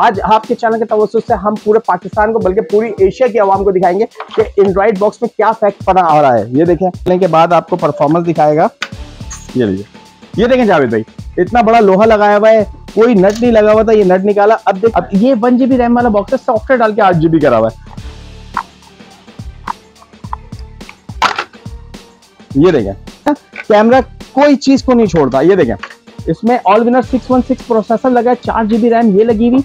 आज आपके चैनल के तवज्जुह से हम पूरे पाकिस्तान को बल्कि पूरी एशिया की आवाम को दिखाएंगे कि एंड्राइड बॉक्स में क्या फैक्ट पता आ रहा है। ये देखें के बाद आपको परफॉर्मेंस दिखाएगा। ये देखें जावेद भाई, इतना बड़ा लोहा लगाया हुआ है, कोई नट नहीं लगा हुआ था, ये नट निकाला। अब देख, अब ये 1GB रैम वाला बॉक्स है, सॉफ्टवेयर डाल के 8GB करा हुआ है। ये देखें कैमरा कोई चीज को नहीं छोड़ता। ये देखें इसमें ऑलविनर 616 प्रोसेसर लगा है, 4GB रैम ये लगी हुई,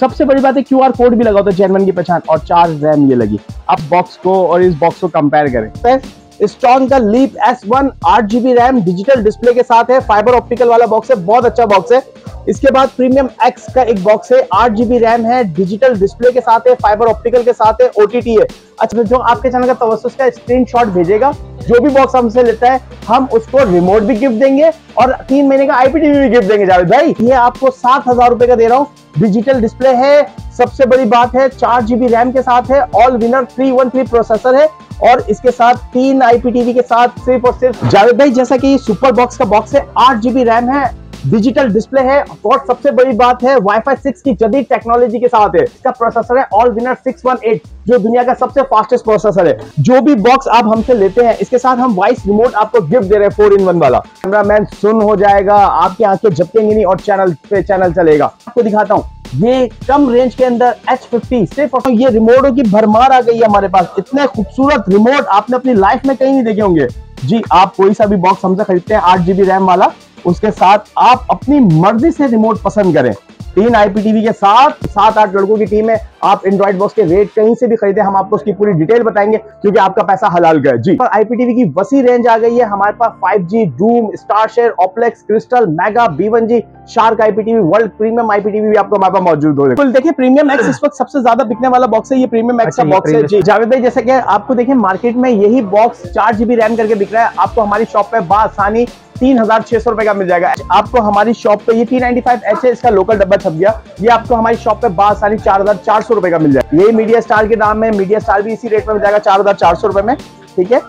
सबसे बड़ी बात है QR कोड भी लगा होता है जर्मन की पहचान, और 4 रैम ये लगी। अब बॉक्स को और इस बॉक्स को कंपेयर करें। स्ट्रॉन्ग का leap S1 8GB RAM digital display के साथ है, फाइबर ऑप्टिकल वाला बॉक्स है, बहुत अच्छा बॉक्स है। इसके बाद प्रीमियम X का एक बॉक्स है, 8GB रैम है, डिजिटल डिस्प्ले के साथ है, फाइबर ऑप्टिकल के साथ है, OTT है। अच्छा, जो आपके चैनल का तवज्जुह का स्क्रीनशॉट भेजेगा, जो भी बॉक्स हमसे लेता है, हम उसको रिमोट भी गिफ्ट देंगे और 3 महीने का IPTV भी गिफ्ट देंगे। जावेद भाई ये आपको 7,000 रुपए का दे रहा हूँ, डिजिटल डिस्प्ले है, सबसे बड़ी बात है 4GB रैम के साथ है, AllWinner 313 प्रोसेसर है, और इसके साथ 3 IPTV के साथ सिर्फ और सिर्फ। जावेद भाई जैसा कि सुपर बॉक्स का बॉक्स है, 8GB रैम है, डिजिटल डिस्प्ले है, और सबसे बड़ी बात है वाईफाई 6 की जदीद टेक्नोलॉजी के साथ है। इसका प्रोसेसर है AllWinner 618, जो दुनिया का सबसे फास्टेस्ट प्रोसेसर है। जो भी बॉक्स आप हमसे लेते हैं, इसके साथ हम वॉइस रिमोट आपको गिफ्ट दे रहे हैं, 4-in-1 वाला। कैमरामैन सुन हो जाएगा, आपकी आंखें झपकेंगी नहीं और चैनल चलेगा। आपको दिखाता हूँ ये कम रेंज के अंदर H50, सिर्फ और ये रिमोटों की भरमार आ गई है हमारे पास। इतने खूबसूरत रिमोट आपने अपनी लाइफ में कहीं नहीं देखे होंगे। जी आप कोई सा भी बॉक्स हमसे खरीदते हैं 8GB रैम वाला, उसके साथ आप अपनी मर्जी से रिमोट पसंद करें। 3 IPTV के साथ 7-8 लड़कों की टीम है। आप एंड्रॉइड बॉक्स के रेट कहीं से भी खरीदे, हम आपको उसकी पूरी डिटेल बताएंगे, क्योंकि आपका पैसा हलाल का है। जी पर IPTV की वसी रेंज आ गई है हमारे पास। 5G Droom, Starshare, Opplex, Crystal, Mega B1, G Shark IPTV, world premium IPTV भी आपको हमारे पास मौजूद हो। बिल्कुल देखिए प्रीमियम X इस वक्त सबसे ज्यादा बिकने वाला बॉक्स है, ये प्रीमियम X का बॉक्स है। जी जावेद भाई जैसे कि आपको देखिए मार्केट में यही बॉक्स 4GB रैम करके बिक रहा है, आपको हमारी शॉप पे बआसानी 3,600 रुपए का मिल जाएगा। आपको हमारी शॉप पे ये T95H है, इसका लोकल डब्बा छप गया, ये आपको हमारी शॉप पे बआसानी 4,400 रुपए का मिल जाएगा। यही मीडिया स्टार के दाम में, मीडिया स्टार भी इसी रेट में मिल जाएगा 4,400 रुपए में, ठीक है।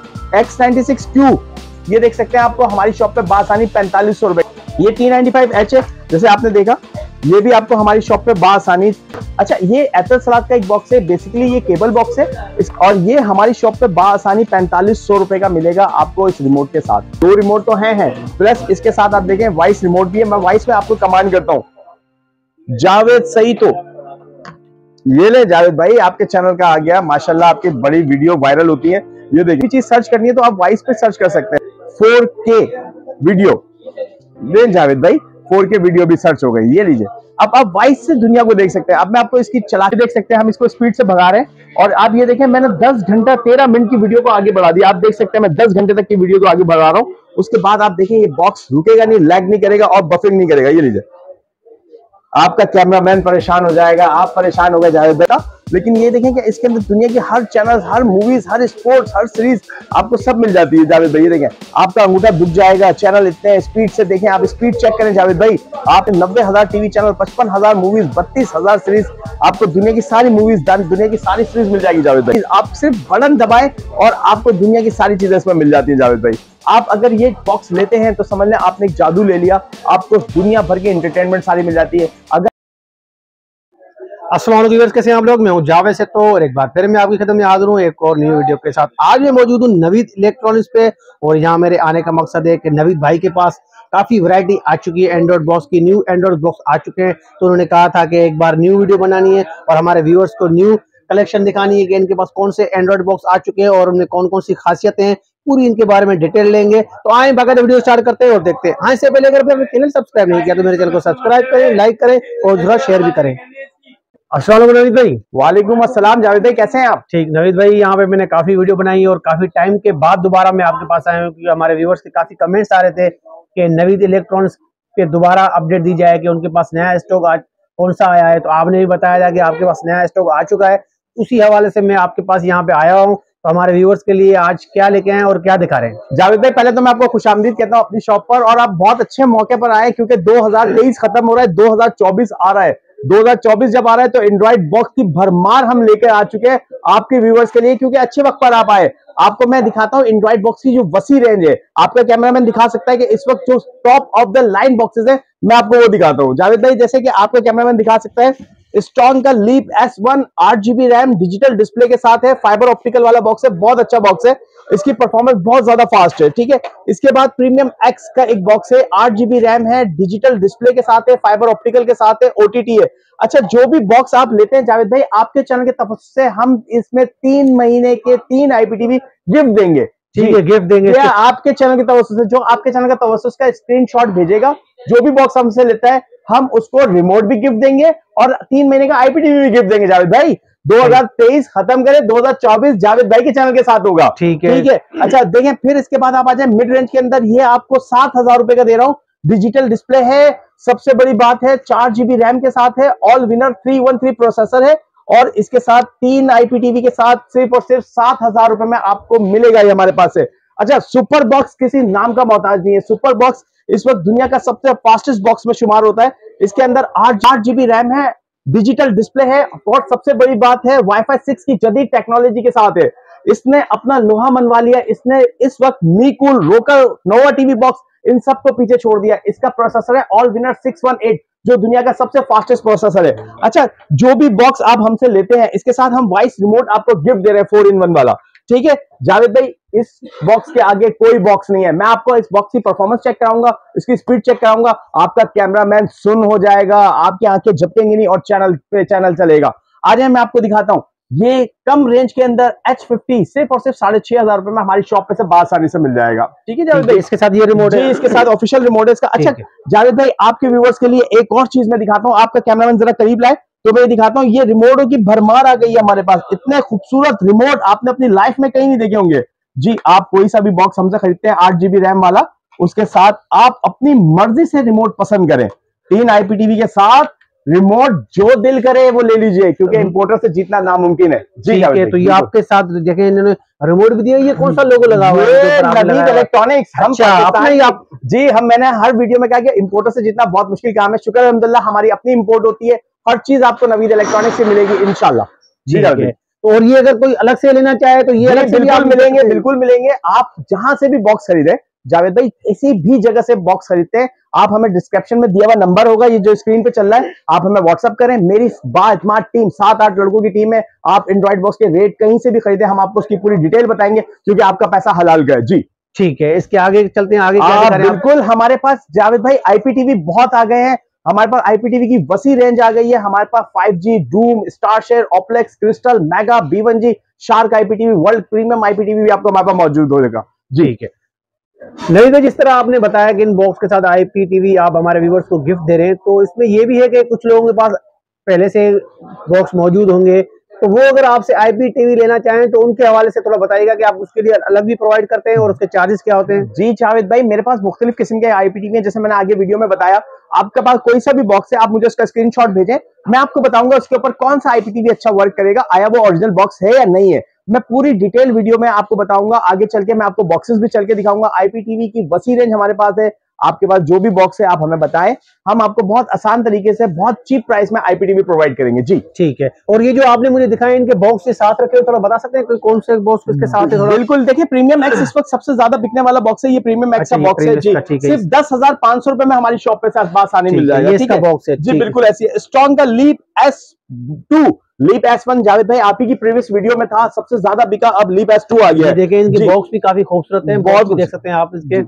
X96Q ये देख सकते हैं, आपको हमारी शॉप पे बआसानी 4,500 रुपए। ये T95H है जैसे आपने देखा, ये भी आपको हमारी शॉप पे बआसानी। अच्छा ये एथर सलाद का एक बॉक्स है, बेसिकली ये केबल बॉक्स है, और ये हमारी शॉप पे बआसानी 4,500 रुपए का मिलेगा आपको इस रिमोट के साथ। 2 रिमोट तो हैं प्लस इसके साथ आप देखें वॉइस रिमोट भी है। मैं वॉइस में आपको कमांड करता हूँ, जावेद सही तो ये ले। जावेद भाई आपके चैनल का आ गया, माशाल्लाह आपकी बड़ी वीडियो वायरल होती है। ये देखिए चीज सर्च करनी है तो आप वॉइस पे सर्च कर सकते हैं, 4K वीडियो। जावेद भाई 4K वीडियो भी सर्च हो गई, ये लीजिए। अब आप वॉइस से दुनिया को देख सकते हैं। अब मैं आपको इसकी चला के देख सकते हैं, हम इसको स्पीड से भगा रहे हैं, और आप ये देखें मैंने 10 घंटा 13 मिनट की वीडियो को आगे बढ़ा दी। आप देख सकते हैं मैं 10 घंटे तक की वीडियो को आगे बढ़ा रहा हूँ। उसके बाद आप देखिए ये बॉक्स रुकेगा नहीं, लैग नहीं करेगा और बफरिंग नहीं करेगा। ये लीजिए, आपका कैमरामैन परेशान हो जाएगा, आप परेशान हो गए जावेद बेटा, लेकिन ये देखें कि इसके अंदर दुनिया की हर चैनल, हर मूवीज, हर स्पोर्ट्स, हर सीरीज आपको सब मिल जाती है। जावेद भाई ये देखें आपका अंगूठा दुख जाएगा, चैनल इतने स्पीड से देखें, आप स्पीड चेक करें जावेद भाई। आप 90,000 TV चैनल, 55,000 मूवीज, 32,000 सीरीज, आपको दुनिया की सारी मूवीज, दुनिया की सारी सीरीज मिल जाएगी जावेद भाई। आप सिर्फ बटन दबाए और आपको दुनिया की सारी चीजें इसमें मिल जाती है जावेद भाई। आप अगर ये बॉक्स लेते हैं तो समझ लें आपने एक जादू ले लिया, आपको दुनिया भर की एंटरटेनमेंट सारी मिल जाती है। अगर अस्सलाम वालेकुम व्यूअर्स, कैसे हैं आप लोग, मैं हूं जावेद से, तो एक बार फिर मैं आपकी खिदमत में हाजिर हूं एक और न्यू वीडियो के साथ। आज मैं मौजूद हूं नवीद इलेक्ट्रॉनिक्स पे, और यहाँ मेरे आने का मकसद है कि नवीद भाई के पास काफ़ी वैरायटी आ चुकी है एंड्रॉइड बॉक्स की, न्यू एंड्रॉइड बॉक्स आ चुके हैं, तो उन्होंने कहा था कि एक बार न्यू वीडियो बनानी है और हमारे व्यूअर्स को न्यू कलेक्शन दिखानी है कि इनके पास कौन से एंड्रॉइड बॉक्स आ चुके हैं और उनमें कौन कौन सी खासियतें हैं, पूरी इनके बारे में डिटेल लेंगे। तो आए बाकायदा वीडियो स्टार्ट करते हैं और देखते हैं। हाँ, इससे पहले अगर आपने चैनल सब्सक्राइब नहीं किया तो मेरे चैनल को सब्सक्राइब करें, लाइक करें और जरा शेयर भी करें। अस्सलाम वालेकुम नवीद भाई। वालेकुम अस्सलाम जावेद भाई, कैसे हैं आप? ठीक नवीद भाई, यहाँ पे मैंने काफी वीडियो बनाई और काफी टाइम के बाद दोबारा मैं आपके पास आया हूँ, क्योंकि हमारे व्यूअर्स के काफी कमेंट्स आ रहे थे कि नवीद इलेक्ट्रॉनिक्स पे दोबारा अपडेट दी जाए कि उनके पास नया स्टॉक आज कौन सा आया है। तो आपने भी बताया था कि आपके पास नया स्टॉक आ चुका है, उसी हवाले से मैं आपके पास यहाँ पे आया हूँ। तो हमारे व्यूअर्स के लिए आज क्या लेके आए और क्या दिखा रहे हैं? जावेद भाई पहले तो मैं आपको खुशामदीद कहता हूँ अपनी शॉप पर, और आप बहुत अच्छे मौके पर आए क्योंकि 2023 खत्म हो रहा है, 2024 आ रहा है। 2024 जब आ रहा है तो एंड्रॉइड बॉक्स की भरमार हम लेकर आ चुके हैं आपके व्यूवर्स के लिए, क्योंकि अच्छे वक्त पर आप आए। आपको मैं दिखाता हूं एंड्रॉइड बॉक्स की जो वसी रेंज है, आपका कैमरामैन दिखा सकता है कि इस वक्त जो top of the line boxes है, मैं आपको वो दिखाता हूं। जावेद भाई, जैसे कि आपका कैमरामैन दिखा सकता है, स्ट्रॉन्ग का leap S1 8GB RAM digital display के साथ है, फाइबर ऑप्टिकल वाला बॉक्स है, बहुत अच्छा बॉक्स है, इसकी परफॉर्मेंस बहुत ज्यादा फास्ट है, ठीक है। इसके बाद प्रीमियम एक्स का एक बॉक्स है, 8GB रैम है, डिजिटल डिस्प्ले के साथ है, फाइबर ऑप्टिकल के साथ है, OTT है। अच्छा, जो भी बॉक्स आप लेते हैं जावेद भाई, आपके चैनल के तवज्जो से हम इसमें 3 महीने के 3 IPTV गिफ्ट देंगे, ठीक है, गिफ्ट देंगे आपके चैनल के तवज्जो से। जो आपके चैनल का तवज्जो से इसका स्क्रीनशॉट भेजेगा, जो भी बॉक्स हमसे लेता है, हम उसको रिमोट भी गिफ्ट देंगे और 3 महीने का IPTV भी गिफ्ट देंगे। जावेद भाई, 2023 खत्म करें, 2024 जावेद भाई के चैनल के साथ होगा, ठीक है, ठीक है। अच्छा देखें, फिर इसके बाद आप आ जाए मिड रेंज के अंदर, ये आपको 7,000 रुपए का दे रहा हूँ, डिजिटल डिस्प्ले है, सबसे बड़ी बात है 4GB रैम के साथ है, AllWinner 313 प्रोसेसर है, और इसके साथ 3 IPTV के साथ सिर्फ और सिर्फ 7,000 रुपए में आपको मिलेगा ये हमारे पास से। अच्छा, सुपर बॉक्स किसी नाम का मोहताज नहीं है, सुपर बॉक्स इस वक्त दुनिया का सबसे फास्टेस्ट बॉक्स में शुमार होता है। इसके अंदर 8GB रैम है, डिजिटल डिस्प्ले है, और सबसे बड़ी बात है वाईफाई 6 की जदीद टेक्नोलॉजी के साथ है। इसने अपना लोहा मनवा लिया, इसने इस वक्त मीकूल, रोकर, नोवा टीवी बॉक्स, इन सबको पीछे छोड़ दिया। इसका प्रोसेसर है AllWinner 618, जो दुनिया का सबसे फास्टेस्ट प्रोसेसर है। अच्छा, जो भी बॉक्स आप हमसे लेते हैं, इसके साथ हम वॉइस रिमोट आपको गिफ्ट दे रहे हैं, 4-in-1 वाला, ठीक है। जावेद भाई, इस बॉक्स के आगे कोई बॉक्स नहीं है। मैं आपको इस बॉक्स की परफॉर्मेंस चेक कराऊंगा, इसकी स्पीड चेक कराऊंगा, आपका कैमरामैन सुन हो जाएगा, आपकी आंखें झपकेंगी नहीं और चैनल चलेगा। आज मैं आपको दिखाता हूं, ये कम रेंज के अंदर H50 सिर्फ और सिर्फ 6,500 रुपए में हमारी शॉप पे से 12 साल से मिल जाएगा, ठीक है जावेद भाई। इसके साथ ये रिमोट है, इसके साथ ऑफिशियल रिमोट है इसका। अच्छा जावेद भाई, आपके व्यूवर्स के लिए एक और चीज मैं दिखाता हूँ, आपका कैमरामैन जरा करीब लाए तो मैं दिखाता हूँ। ये रिमोटों की भरमार आ गई है हमारे पास, इतने खूबसूरत रिमोट आपने अपनी लाइफ में कहीं नहीं देखे होंगे। जी, आप कोई सा भी बॉक्स हमसे खरीदते हैं 8GB रैम वाला, उसके साथ आप अपनी मर्जी से रिमोट पसंद करें, 3 IPTV के साथ रिमोट, जो दिल करे वो ले लीजिए, क्योंकि इंपोर्टर से जीतना नामुमकिन है। जी है, तो ये आपके साथ देखिए, इन्होंने रिमोट भी दिया, ये कौन सा लोगो लगा हुआ है? नवीद इलेक्ट्रॉनिक्स। मैंने हर वीडियो में कहा कि इंपोर्टर से जीतना बहुत मुश्किल काम है, शुक्र अल्हम्दुलिल्लाह हमारी अपनी इंपोर्ट होती है, हर चीज आपको नवीद इलेक्ट्रॉनिक्स से मिलेगी इंशाल्लाह, जी है। और ये अगर कोई अलग से लेना चाहे तो ये अलग से बिल्कुल मिलेंगे, बिल्कुल मिलेंगे। आप जहां से भी बॉक्स खरीदें जावेद भाई, किसी भी जगह से बॉक्स खरीदते हैं आप, हमें डिस्क्रिप्शन में दिया हुआ नंबर होगा, ये जो स्क्रीन पे चल रहा है, आप हमें व्हाट्सअप करें। मेरी बात टीम 7-8 लड़कों की टीम है, आप एंड्रॉइड बॉक्स के रेट कहीं से भी खरीदे, हम आपको उसकी पूरी डिटेल बताएंगे, क्योंकि आपका पैसा हलाल का है। जी ठीक है, इसके आगे चलते हैं, आगे बिल्कुल। हमारे पास जावेद भाई IPTV बहुत आ गए हैं, हमारे पास IPTV की वसी रेंज आ गई है, हमारे पास 5G Droom, Starshare, Opplex, Crystal, Mega B1, G Shark IPTV, world premium IPTV भी आपको हमारे पास मौजूद होगा। जी ठीक है, नहीं तो जिस तरह आपने बताया कि इन बॉक्स के साथ IPTV आप हमारे व्यूवर्स को गिफ्ट दे रहे हैं, तो इसमें यह भी है कि कुछ लोगों के पास पहले से बॉक्स मौजूद होंगे, तो वो अगर आपसे IPTV लेना चाहें तो उनके हवाले से थोड़ा बताइएगा कि आप उसके लिए अलग भी प्रोवाइड करते हैं और उसके चार्जेस क्या होते हैं। जी जावेद भाई, मेरे पास मुख्तलिफ किस्म के IPTV है, जैसे मैंने आगे वीडियो में बताया, आपके पास कोई सा भी बॉक्स है, आप मुझे उसका स्क्रीनशॉट भेजें, मैं आपको बताऊंगा उसके ऊपर कौन सा IPTV अच्छा वर्क करेगा, आया वो ओरिजिनल बॉक्स है या नहीं है, मैं पूरी डिटेल वीडियो में आपको बताऊंगा। आगे चल के मैं आपको बॉक्सेस भी चल के दिखाऊंगा। IPTV की वसी रेंज हमारे पास है, आपके पास जो भी बॉक्स है आप हमें बताएं, हम आपको बहुत आसान तरीके से बहुत चीप प्राइस में IPTV प्रोवाइड करेंगे। जी ठीक है, और ये जो आपने मुझे दिखाया इनके बॉक्स के साथ रखे हो, थोड़ा बता सकते हैं कि कौन से बॉक्स किसके साथ है? बिल्कुल, देखिए प्रीमियम एक्स इस वक्त सबसे ज्यादा बिकने वाला बॉक्स है, ये प्रीमियम एक्स का बॉक्स है, जी सिर्फ 10,500 रुपए में हमारी शॉप पे से आसानी मिल जाएगा, इसका बॉक्स है जी बिल्कुल ऐसी। स्ट्रॉन्ग का leap S2, leap S1 Javed भाई आप ही की प्रीवियस वीडियो में था, सबसे ज्यादा बिका, अब लीप S2 आ गया है। देखिए इनके बॉक्स भी काफी खूबसूरत हैं, बहुत देख सकते हैं आप इसके।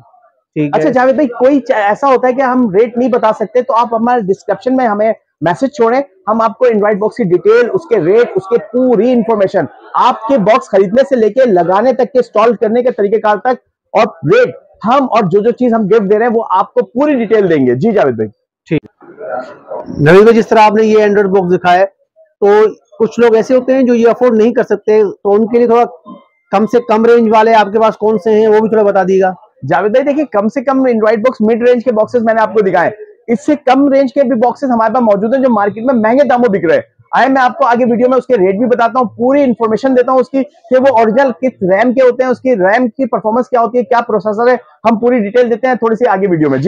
अच्छा जावेद भाई, कोई ऐसा होता है कि हम रेट नहीं बता सकते, तो आप हमारे डिस्क्रिप्शन में हमें मैसेज छोड़ें, हम आपको एंड्रॉइड बॉक्स की डिटेल, उसके रेट, उसके पूरी इंफॉर्मेशन, आपके बॉक्स खरीदने से लेके लगाने तक के, इंस्टॉल करने के तरीकेकार तक, और रेट हम और जो जो चीज हम गिफ्ट दे रहे हैं वो आपको पूरी डिटेल देंगे। जी जावेद भाई ठीक। नवीद भाई, जिस तरह आपने ये एंड्रॉइड बॉक्स दिखाया, तो कुछ लोग ऐसे होते हैं जो ये अफोर्ड नहीं कर सकते, तो उनके लिए थोड़ा कम से कम रेंज वाले आपके पास कौन से हैं वो भी थोड़ा बता दीजिएगा। जावेद भाई देखिए, कम से कम एंड्रॉइड बॉक्स मिड रेंज के बॉक्सेस मैंने आपको दिखाए, इससे कम रेंज के भी बॉक्सेस हमारे पास मौजूद हैं जो मार्केट में महंगे दामों बिक रहे हैं। आए मैं आपको आगे वीडियो में उसके रेट भी बताता हूँ, पूरी इन्फॉर्मेशन देता हूँ उसकी, कि वो ओरिजिनल किस रैम के होते हैं, उसकी रैम की परफॉर्मेंस क्या होती है, क्या प्रोसेसर है, हम पूरी डिटेल देते हैं थोड़ी सी आगे वीडियो में। जी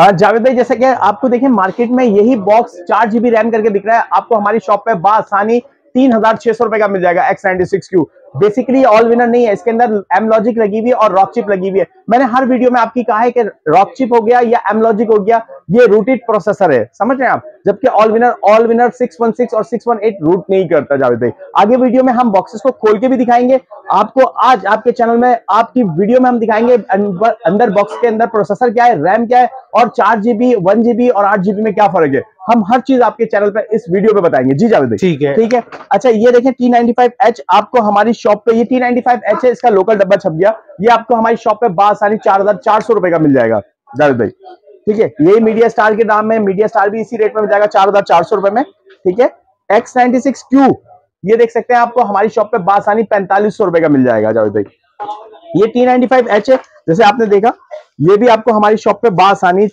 जावेद भाई जैसे कि आपको देखिए मार्केट में यही बॉक्स 4 GB रैम करके दिख रहा है, आपको हमारी शॉप पे बासानी 3,600 रुपए का मिल जाएगा X96Q। बेसिकली ऑल विनर नहीं है, इसके अंदर एम लॉजिक लगी हुई है और रॉक चिप लगी हुई है। मैंने हर वीडियो में आपकी कहा है कि रॉक चिप हो गया या एम लॉजिक हो गया, ये रूटेड प्रोसेसर है, समझ रहे हैं आप। जबकि ऑल विनर 616 और 618 रूट नहीं करता। जावेद भाई आगे वीडियो में हम बॉक्सेस को खोल के भी दिखाएंगे आपको, आज आपके चैनल में आपकी वीडियो में हम दिखाएंगे अंदर बॉक्स के अंदर प्रोसेसर क्या है, रैम क्या है और 4 GB 1 GB और 8 GB में क्या फर्क है। हम हर चीज आपके चैनल पर इस वीडियो पे बताएंगे। जी जावेद भाई ठीक है। अच्छा ये देखें T95H आपको हमारी शॉप पे, ये T95H है, इसका लोकल डब्बा छप गया, ये आपको हमारी शॉप पे बासानी 4,400 रुपए का मिल जाएगा जावेद भाई। ठीक है ये मीडिया स्टार के दाम में, मीडिया स्टार भी इसी रेट में मिल जाएगा 4,400 रुपए में। ठीक है X96Q ये देख सकते हैं आपको हमारी शॉप पे बासानी 4,500 रुपए का मिल जाएगा जावेद भाई। ये T95H है जैसे आपने देखा, ये भी आपको हमारी शॉप पे बासानी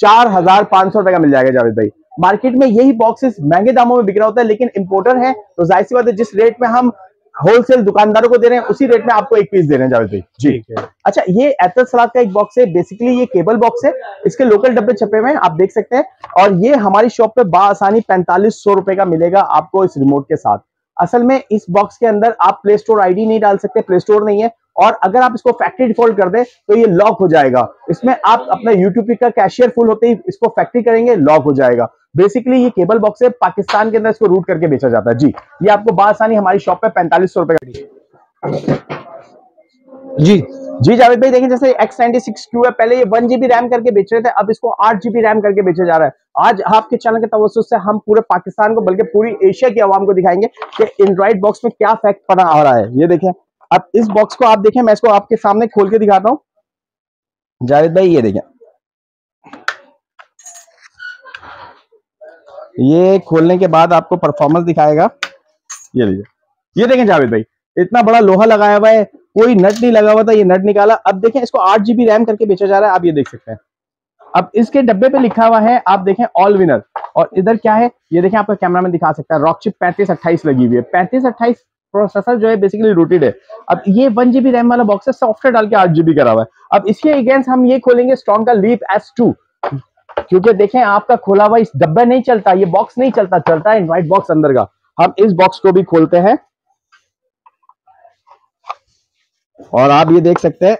4,500 रुपए का मिल जाएगा जावेद भाई। मार्केट में यही बॉक्सेस महंगे दामों में बिक रहा होता है, लेकिन इंपोर्टर है तो जाहिर सी बात है जिस रेट में हम होलसेल दुकानदारों को दे रहे हैं उसी रेट में आपको एक पीस दे रहे हैं जावेद भाई। जी अच्छा ये एथर सलाद का एक बॉक्स है, बेसिकली ये केबल बॉक्स है, इसके लोकल डब्बे छपे हुए हैं आप देख सकते हैं, और ये हमारी शॉप पे बासानी 4,500 रुपए का मिलेगा आपको इस रिमोट के साथ। असल में इस बॉक्स के अंदर आप प्ले स्टोर आईडी नहीं डाल सकते, प्ले स्टोर नहीं है, और अगर आप इसको फैक्ट्री डिफॉल्ट कर दे तो ये लॉक हो जाएगा। इसमें आप अपना यूट्यूब का कैशियर फुल होते ही इसको फैक्ट्री करेंगे, लॉक हो जाएगा। बेसिकली ये केबल बॉक्स है, पाकिस्तान के अंदर इसको रूट करके बेचा जाता है। जी ये आपको बासानी हमारी शॉप पे 4,500 रुपए का। जी जी जावेद भाई देखिए जैसे X96Q है, पहले ये 1 GB रैम करके बेच रहे थे, अब इसको 8 GB रैम करके बेचा जा रहा है। आज आपके चैनल के तवज्जुह से हम पूरे पाकिस्तान को बल्कि पूरी एशिया की आवाम को दिखाएंगे कि एंड्रॉइड बॉक्स में क्या फैक्ट पना आ रहा है। ये देखें अब इस बॉक्स को आप देखें, मैं इसको आपके सामने खोल के दिखाता हूं जावेद भाई। ये देखें ये खोलने के बाद आपको परफॉर्मेंस दिखाएगा। ये लीजिए ये देखें जावेद भाई इतना बड़ा लोहा लगाया हुआ है, कोई नट नहीं लगा हुआ था, ये नट निकाला। अब देखें इसको 8 GB रैम करके बेचा जा रहा है, आप ये देख सकते हैं। अब इसके डब्बे पे लिखा हुआ है आप देखें ऑल विनर, और इधर क्या है ये देखें, आपका कैमरा में दिखा सकता है, रॉकचिप 3528 लगी हुई है। 3528 प्रोसेसर जो है बेसिकली रूटेड है। अब ये 1 GB रैम वाला बॉक्स है, सॉफ्टवेयर डाल के 8 GB करा हुआ है। अब इसके अगेंस्ट हम ये खोलेंगे स्ट्रॉन्ग का लीप S2, क्योंकि देखें आपका खोला हुआ इस डब्बा नहीं चलता, ये बॉक्स नहीं चलता, चलता है इनवाइट बॉक्स अंदर का। हम इस बॉक्स को भी खोलते हैं और आप ये देख सकते हैं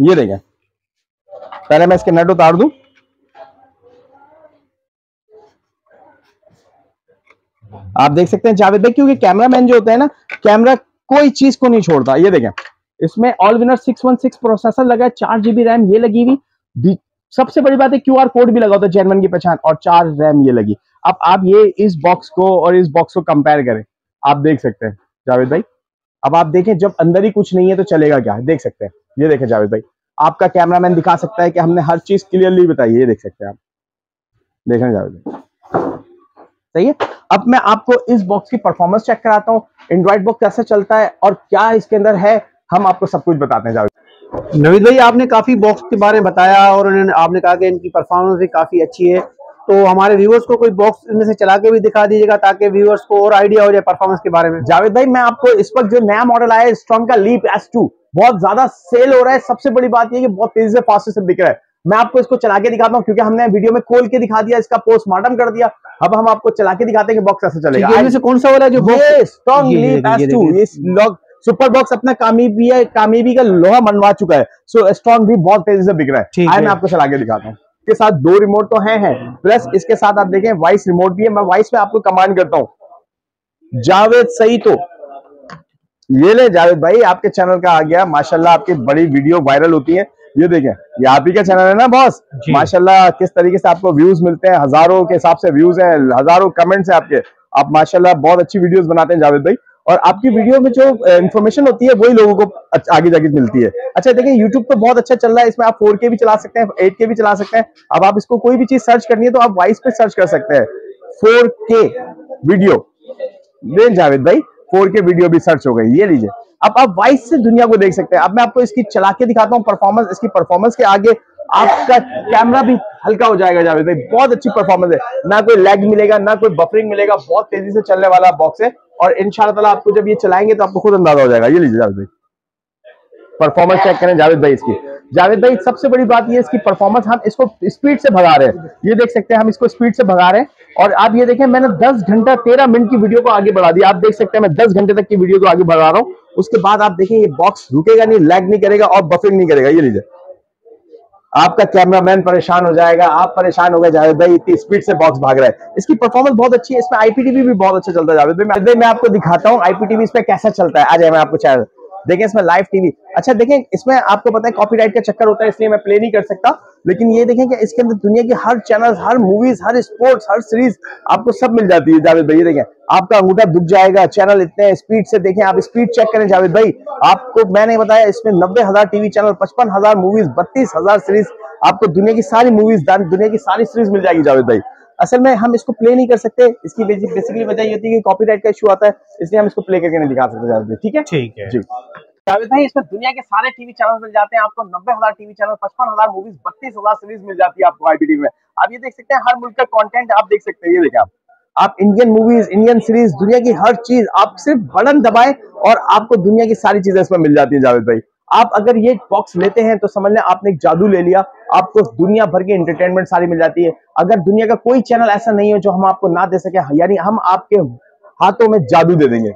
ये देखें। पहले मैं इसके नट उतार दूं, आप देख सकते हैं जावेद भाई, क्योंकि कैमरामैन जो होता है ना, कैमरा कोई चीज को नहीं छोड़ता। ये देखें इसमें ऑलविनर 616 प्रोसेसर लगा है, 4 GB रैम ये लगी हुई, सबसे बड़ी बात है QR कोड भी लगा होता है जर्मन की पहचान, और 4 रैम ये लगी। अब आप ये इस बॉक्स को और इस बॉक्स को कंपेयर करें, आप देख सकते हैं जावेद भाई। अब आप देखें जब अंदर ही कुछ नहीं है तो चलेगा क्या, देख सकते हैं। ये देखें जावेद भाई आपका कैमरामैन दिखा सकता है कि हमने हर चीज क्लियरली बताई है, ये देख सकते हैं आप। देखें जावेद भाई सही है। अब मैं आपको इस बॉक्स की परफॉर्मेंस चेक कराता हूँ, एंड्रॉइड बॉक्स कैसे चलता है और क्या इसके अंदर है, हम आपको सब कुछ बताते हैं। नवीद भाई आपने काफी बॉक्स के बारे में बताया और आपने कहा कि इनकी परफॉर्मेंस भी काफी अच्छी है, तो हमारे व्यूअर्स को कोई बॉक्स इनमें से चला के भी दिखा दीजिएगा ताकि व्यूअर्स को और आइडिया हो जाए परफॉर्मेंस के बारे में। जावेद भाई मैं आपको इस वक्त जो नया मॉडल आया है स्ट्रॉन्ग का लीप S2 बहुत ज्यादा सेल हो रहा है, सबसे बड़ी बात यह कि बहुत तेजी से फास्टेस्ट बिक रहा है। मैं आपको इसको चला के दिखाता हूँ, क्योंकि हमने वीडियो में खोल के दिखा दिया, इसका पोस्टमार्टम कर दिया, अब हम आपको चला के दिखाते हैं कि बॉक्स कैसे चलेगा। इनमें से कौन सा वाला जो strong leap S2 super box अपना कामयाबी का लोहा मनवा चुका है, सो स्ट्रॉन्ग भी बहुत तेजी से बिक रहा है। आइए मैं आपको चला के दिखाता हूँ। इसके साथ 2 रिमोट तो हैं, प्लस इसके साथ आप देखें वॉइस रिमोट भी है। मैं वॉइस में आपको कमांड करता हूँ जावेद सही तो ये ले। जावेद भाई आपके चैनल का आ गया माशाल्लाह, आपकी बड़ी वीडियो वायरल होती है, ये देखें ये आप ही का चैनल है ना बॉस, माशाल्लाह किस तरीके से आपको व्यूज मिलते हैं, हजारों के हिसाब से व्यूज है, हजारों कमेंट्स है आपके, आप माशाल्लाह बहुत अच्छी वीडियोस बनाते हैं जावेद भाई, और आपकी वीडियो में जो इन्फॉर्मेशन होती है वही लोगों को आगे जाके मिलती है। अच्छा देखिए यूट्यूब तो बहुत अच्छा चल रहा है, इसमें आप 4K भी चला सकते हैं, 8K भी चला सकते हैं। अब आप इसको कोई भी चीज सर्च करनी है तो आप वॉइस पे सर्च कर सकते हैं 4K वीडियो, देन जावेद भाई 4K वीडियो भी सर्च हो गई। ये लीजिए अब आप वॉइस से दुनिया को देख सकते हैं। अब मैं आपको इसकी चला के दिखाता हूँ परफॉर्मेंस, इसकी परफॉर्मेंस के आगे आपका कैमरा भी हल्का हो जाएगा जावेद भाई। बहुत अच्छी परफॉर्मेंस है, ना कोई लैग मिलेगा ना कोई बफरिंग मिलेगा, बहुत तेजी से चलने वाला बॉक्स है और इंशाल्लाह ताला आपको जब ये चलाएंगे तो आपको खुद अंदाजा हो जाएगा। ये लीजिए जावेद भाई, परफॉर्मेंस चेक करें जावेद भाई इसकी। जावेद भाई सबसे बड़ी बात ये इसकी परफॉर्मेंस, हम इसको स्पीड से भगा रहे हैं, ये देख सकते हैं हम इसको स्पीड से भगा रहे हैं। और आप ये देखें मैंने 10 घंटा 13 मिनट की वीडियो को आगे बढ़ा दिया, आप देख सकते हैं मैं 10 घंटे तक की वीडियो को आगे बढ़ा रहा हूँ। उसके बाद आप देखें ये बॉक्स रुकेगा नहीं, लैग नहीं करेगा और बफरिंग नहीं करेगा। ये लीजिए, आपका कैमरामैन परेशान हो जाएगा, आप परेशान हो गए जावेद भाई, इतनी स्पीड से बॉक्स भाग रहा है। इसकी परफॉर्मेंस बहुत अच्छी है, इसमें आईपीटीवी भी बहुत अच्छा चलता है। जावेद भाई मैं आपको दिखाता हूँ आईपीटीवी इसमें कैसा चलता है। आ जाए मैं आपको चैनल देखें, इसमें लाइव टीवी। अच्छा देखें इसमें आपको पता है कॉपीराइट का चक्कर होता है इसलिए मैं प्ले नहीं कर सकता, लेकिन ये देखें कि इसके अंदर दुनिया की हर चैनल, हर मूवीज, हर स्पोर्ट्स, हर सीरीज आपको सब मिल जाती है। जावेद भाई देखें आपका अंगूठा दुख जाएगा, चैनल इतने स्पीड से देखें, आप स्पीड चेक करें जावेद भाई। आपको मैंने बताया इसमें 90,000 टीवी चैनल, 55,000 मूवीज, 32,000 सीरीज, आपको दुनिया की सारी मूवीज, दुनिया की सारी सीरीज मिल जाएगी जावेद भाई। असल में हम इसको प्ले नहीं कर सकते, इसकी बेसिकली वजह ये होती है कि कॉपीराइट का इशू आता है, इसलिए हम इसको प्ले करके नहीं दिखा सकते जावेद भाई। ठीक है जी जावेद भाई, इसमें दुनिया के सारे टीवी चैनल मिल जाते हैं आपको, 90,000 टीवी चैनल, 55,000 मूवीज, 32,000 सीरीज मिल जाती है आपको आईपीटीवी में। आप ये देख सकते हैं हर मुल्क का कंटेंट आप देख सकते हैं। ये देखें आप इंडियन मूवीज, इंडियन सीरीज, दुनिया की हर चीज, आप सिर्फ बटन दबाएं और आपको दुनिया की सारी चीजें इसमें मिल जाती है जावेद भाई। आप अगर ये बॉक्स लेते हैं तो समझ लें आपने एक जादू ले लिया, आपको दुनिया भर की एंटरटेनमेंट सारी मिल जाती है। अगर दुनिया का कोई चैनल ऐसा नहीं हो जो हम आपको ना दे सके, यानी हम आपके हाथों में जादू दे देंगे।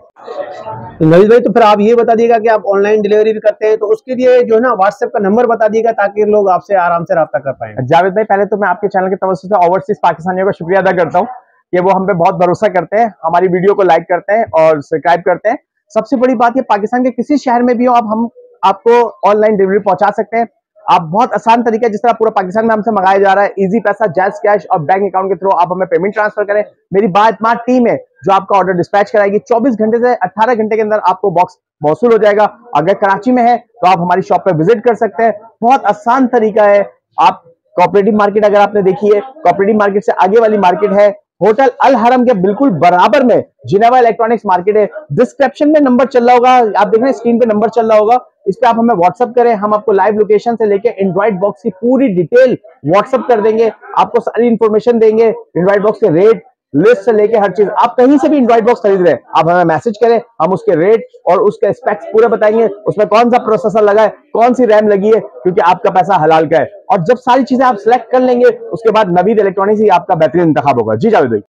नवीद भाई तो फिर आप ये बता दिएगा कि आप ऑनलाइन डिलीवरी भी करते हैं, तो उसके लिए जो है ना व्हाट्सएप का नंबर बता दिएगा ताकि लोग आपसे आराम से रब्ता कर पाए। जावेद भाई पहले तो मैं आपके चैनल के तवज्जो से ओवरसीज पाकिस्तानियों का शुक्रिया अदा करता हूँ कि वो हम पे बहुत भरोसा करते हैं, हमारी वीडियो को लाइक करते हैं और सब्सक्राइब करते हैं। सबसे बड़ी बात ये, पाकिस्तान के किसी शहर में भी हो अब हम आपको ऑनलाइन डिलीवरी पहुंचा सकते हैं। आप बहुत आसान तरीका, जिस तरह पूरा पाकिस्तान में हमसे मंगाया जा रहा है, इजी पैसा, जैज़ कैश और बैंक अकाउंट के थ्रू आप हमें पेमेंट ट्रांसफर करें। मेरी बात टीम है जो आपका ऑर्डर डिस्पैच कराएगी। 24 घंटे से 18 घंटे के अंदर आपको बॉक्स मौसूल हो जाएगा। अगर कराची में है तो आप हमारी शॉप पर विजिट कर सकते हैं, बहुत आसान तरीका है। आप कोऑपरेटिव मार्केट अगर आपने देखी है, कोऑपरेटिव मार्केट से आगे वाली मार्केट है, होटल अल हरम के बिल्कुल बराबर में जिनवा इलेक्ट्रॉनिक्स मार्केट है। डिस्क्रिप्शन में नंबर चल रहा होगा, आप देख रहे हैं स्क्रीन पे नंबर चल रहा होगा, इस पे आप हमें व्हाट्सअप करें, हम आपको लाइव लोकेशन से लेके एंड्रॉइड बॉक्स की पूरी डिटेल व्हाट्सअप कर देंगे, आपको सारी इन्फॉर्मेशन देंगे, एंड्रॉइड बॉक्स के रेट लिस्ट से लेके हर चीज। आप कहीं से भी एंड्रॉइड बॉक्स खरीद रहे हैं आप हमें मैसेज करें, हम उसके रेट और उसके स्पेक्स पूरे बताएंगे, उसमें कौन सा प्रोसेसर लगा है, कौन सी रैम लगी है, क्योंकि आपका पैसा हलाल का है। और जब सारी चीजें आप सिलेक्ट कर लेंगे उसके बाद नवीद इलेक्ट्रॉनिक्स ही आपका बेहतरीन इंतखाब होगा। जी जावेद भाई।